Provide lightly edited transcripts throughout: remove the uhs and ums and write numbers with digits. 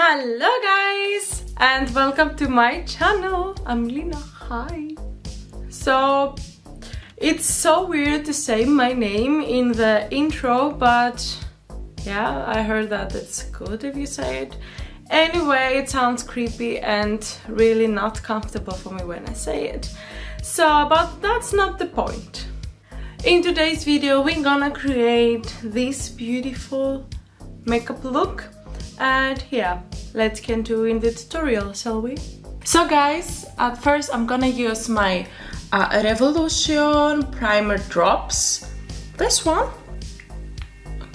Hello guys and welcome to my channel. I'm Lina. Hi. So it's so weird to say my name in the intro, but yeah, I heard that it's good if you say it. Anyway, it sounds creepy and really not comfortable for me when I say it. So, but that's not the point. In today's video we're gonna create this beautiful makeup look. And yeah, let's get into the tutorial, shall we? So guys, at first I'm gonna use my Revolution primer drops. This one.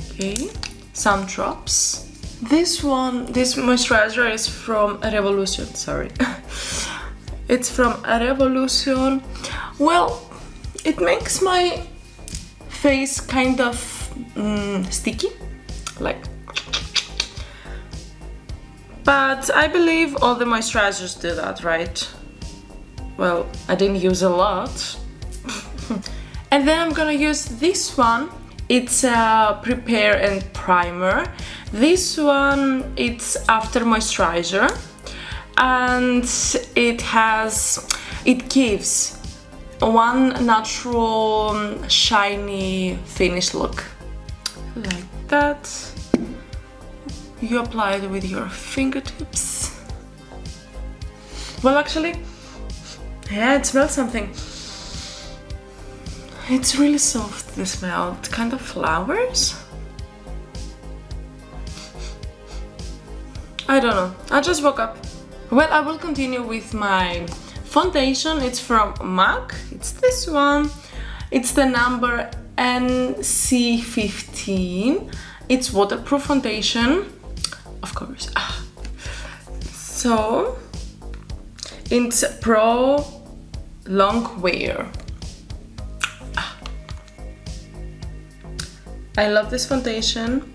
Okay, some drops. This one, this moisturizer is from Revolution, sorry. It's from Revolution. Well, it makes my face kind of sticky, like. But I believe all the moisturizers do that, right? Well, I didn't use a lot. And then I'm gonna use this one. It's a prepare and primer. This one, it's after moisturizer. And it gives one natural shiny finish look. Like that. You apply it with your fingertips. Well, actually, yeah, it smells something. It's really soft, the smell. It's kind of flowers. I don't know. I just woke up. Well, I will continue with my foundation. It's from MAC. It's this one. It's the number NC15. It's waterproof foundation. Of course. So it's Pro Longwear. I love this foundation.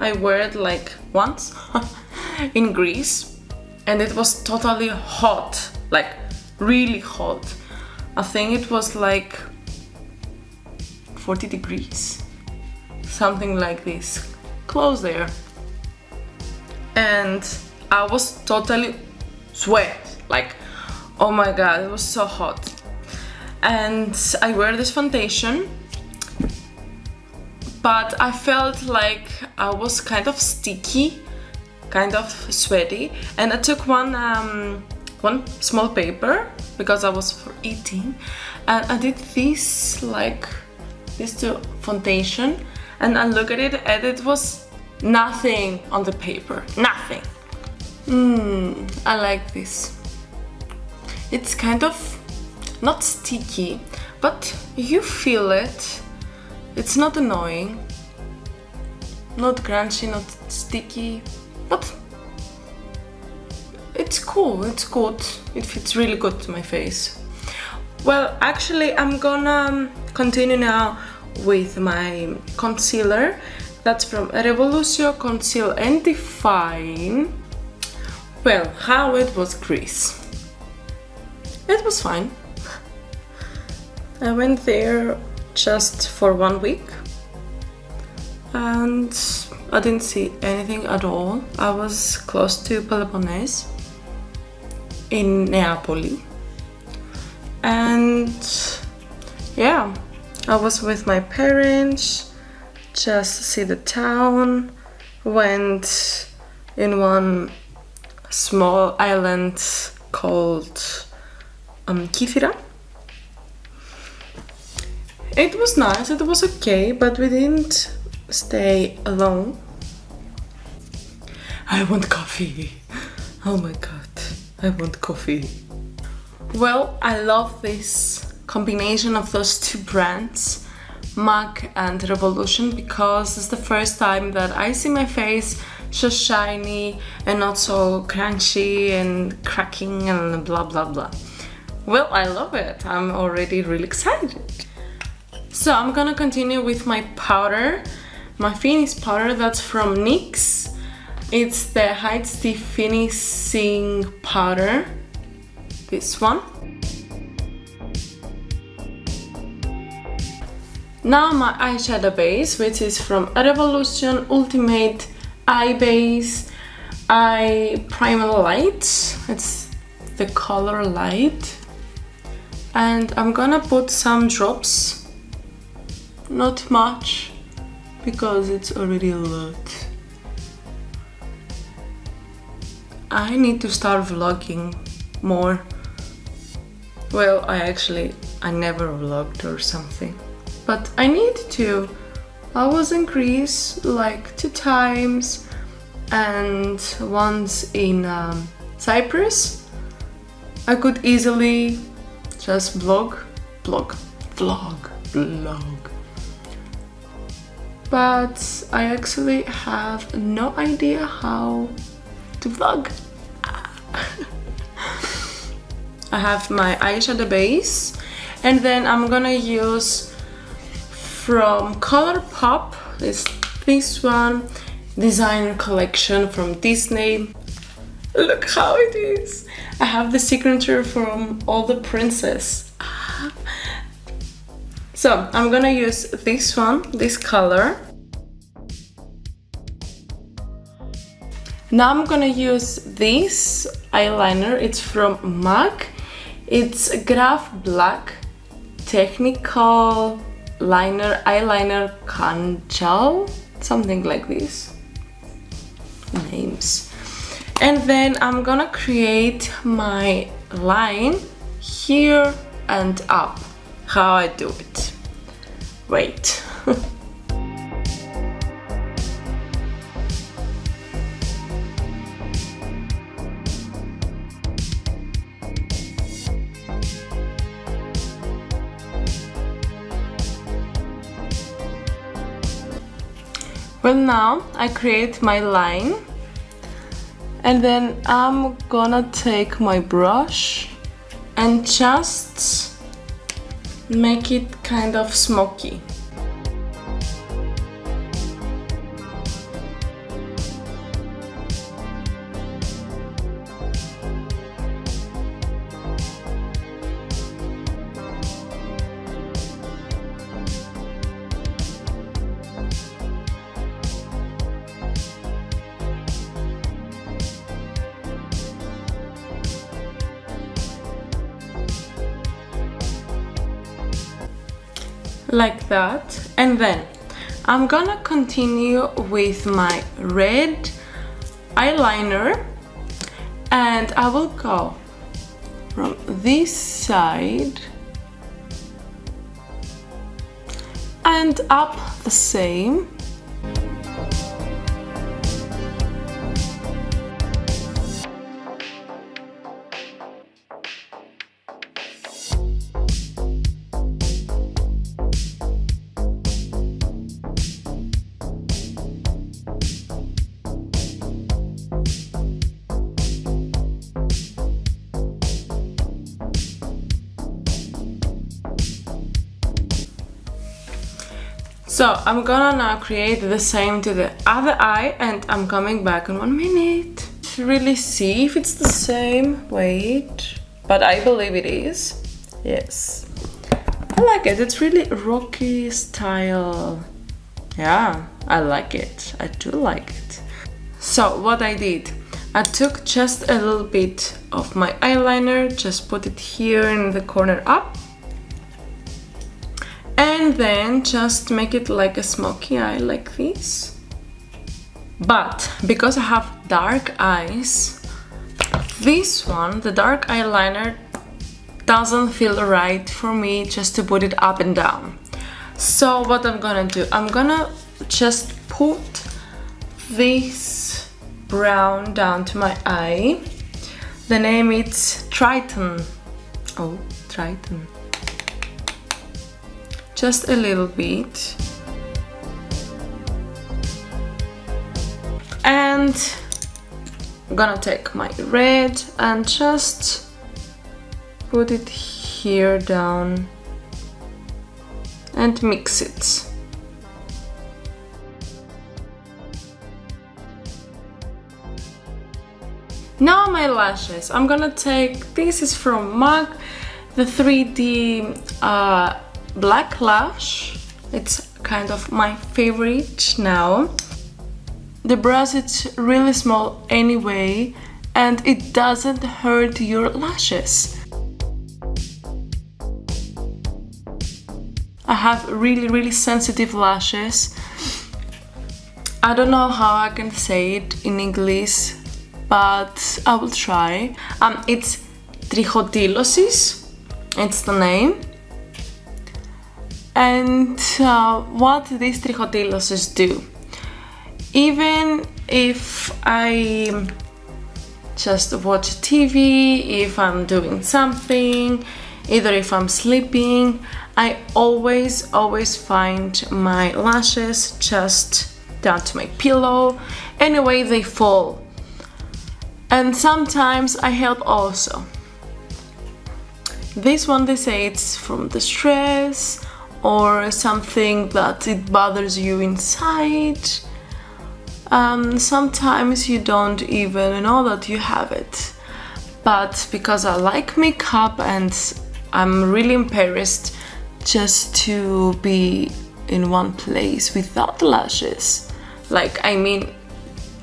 I wear it like once in Greece and it was totally hot, like really hot. I think it was like 40 degrees, something like this, close there. And I was totally sweat, like, oh my god, it was so hot. And I wear this foundation, but I felt like I was kind of sticky, kind of sweaty. And I took one small paper because I was for eating, and I did this, like, this to foundation, and I look at it and it was nothing on the paper, nothing. I like this. It's kind of not sticky, but you feel it. It's not annoying, not crunchy, not sticky, but it's cool, it's good. It fits really good to my face. Well, actually I'm gonna continue now with my concealer. That's from Revolution, Conceal and Define. Well, how it was Greece? It was fine. I went there just for 1 week and I didn't see anything at all. I was close to Peloponnese in Neapoli. And yeah, I was with my parents. Just see the town, went in one small island called Kifira. It was nice, it was okay, but we didn't stay alone. I want coffee. Oh my god, I want coffee. Well, I love this combination of those two brands, MAC and Revolution, because it's the first time that I see my face so shiny and not so crunchy and cracking and blah blah blah. Well, I love it. I'm already really excited. So I'm gonna continue with my powder, my finish powder. That's from NYX. It's the High Stiff Finishing Powder, this one. Now my eyeshadow base, which is from Revolution Ultimate Eye Base. I prime light, it's the color light, and I'm gonna put some drops, not much because it's already a lot. I need to start vlogging more. Well, I never vlogged or something, but I need to always increase like 2 times, and once in Cyprus I could easily just vlog, but I actually have no idea how to vlog. I have my eyeshadow base, and then I'm gonna use from Colourpop this one, Designer Collection from Disney. Look how it is! I have the signature from all the princess. So I'm gonna use this one, this color. Now I'm gonna use this eyeliner, it's from MAC. It's Graphblack Technakohl Liner Eyeliner Kanjal, something like this names. And then I'm gonna create my line here and up, how I do it. Wait. Well, now I create my line, and then I'm gonna take my brush and just make it kind of smoky. Like that, and then I'm gonna continue with my red eyeliner, and I will go from this side and up the same. So I'm gonna now create the same to the other eye, and I'm coming back in 1 minute to really see if it's the same. Wait, but I believe it is. Yes, I like it. It's really rocky style. Yeah, I like it. I do like it. So what I did, I took just a little bit of my eyeliner, just put it here in the corner up, and then just make it like a smoky eye like this. But because I have dark eyes, this one, the dark eyeliner, doesn't feel right for me just to put it up and down. So what I'm gonna do, I'm gonna just put this brown down to my eye. The name is Triton. Oh, Triton. Just a little bit, and I'm gonna take my red and just put it here down and mix it. Now my lashes, I'm gonna take, this is from MAC, the 3D black lash. It's kind of my favorite now. The brush is really small anyway, and it doesn't hurt your lashes. I have really sensitive lashes. I don't know how I can say it in English, but I will try. It's trichotilosis, it's the name. And what these trichotiloses do, even if I just watch TV, if I'm doing something, either if I'm sleeping, I always find my lashes just down to my pillow. Anyway, they fall. And sometimes I help also. This one, they say it's from the stress or something that it bothers you inside. Sometimes you don't even know that you have it. But because I like makeup and I'm really embarrassed just to be in one place without lashes, like, I mean,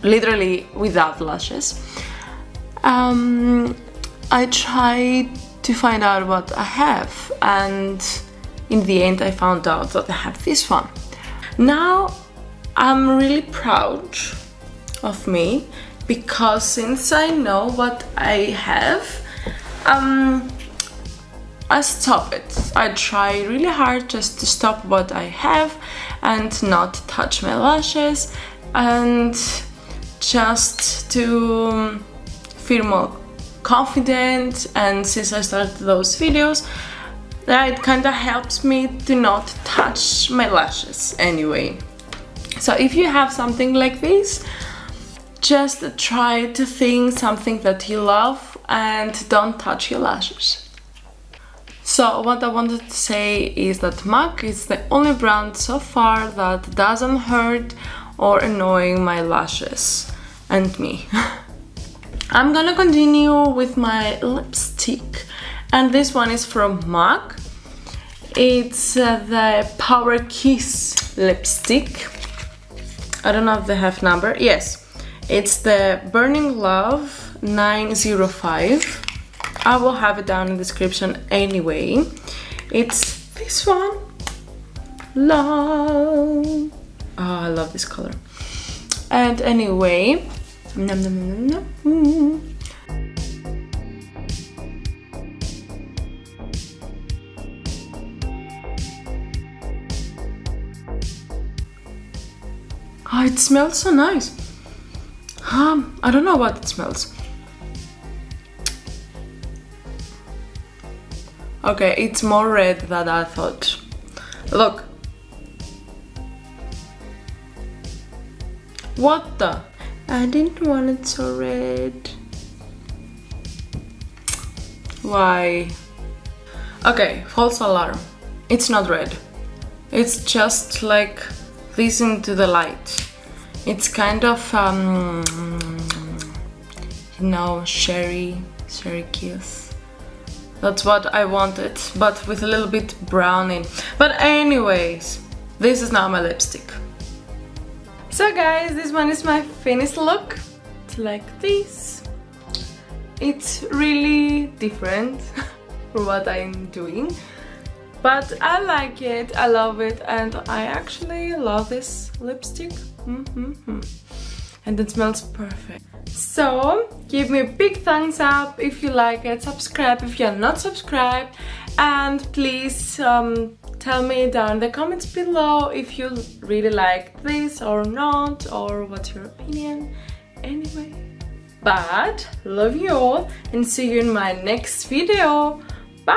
literally without lashes, I try to find out what I have, and in the end I found out that I have this one. Now I'm really proud of me, because since I know what I have, I stop it. I try really hard just to stop what I have and not touch my lashes, and just to feel more confident. And since I started those videos, it kind of helps me to not touch my lashes anyway. So if you have something like this, just try to think something that you love and don't touch your lashes. So what I wanted to say is that MAC is the only brand so far that doesn't hurt or annoy my lashes and me. I'm gonna continue with my lipstick, and this one is from MAC. It's the Power Kiss lipstick. I don't know if they have number. Yes, it's the Burning Love 905. I will have it down in the description anyway. It's this one. Love. Oh, I love this color. And anyway, nom, nom, nom, nom, nom. Oh, it smells so nice. I don't know what it smells. Okay, it's more red than I thought. Look. What the? I didn't want it so red. Why? Okay, false alarm. It's not red. It's just like this into the light. It's kind of, you know, sherry kiss. That's what I wanted, but with a little bit brown in. But anyways, this is now my lipstick. So guys, this one is my finished look. It's like this. It's really different for what I'm doing, but I like it, I love it, and I actually love this lipstick. And it smells perfect. So, give me a big thumbs up if you like it, subscribe if you're not subscribed, and please tell me down in the comments below if you really like this or not, or what's your opinion. Anyway, but love you all and see you in my next video. Bye!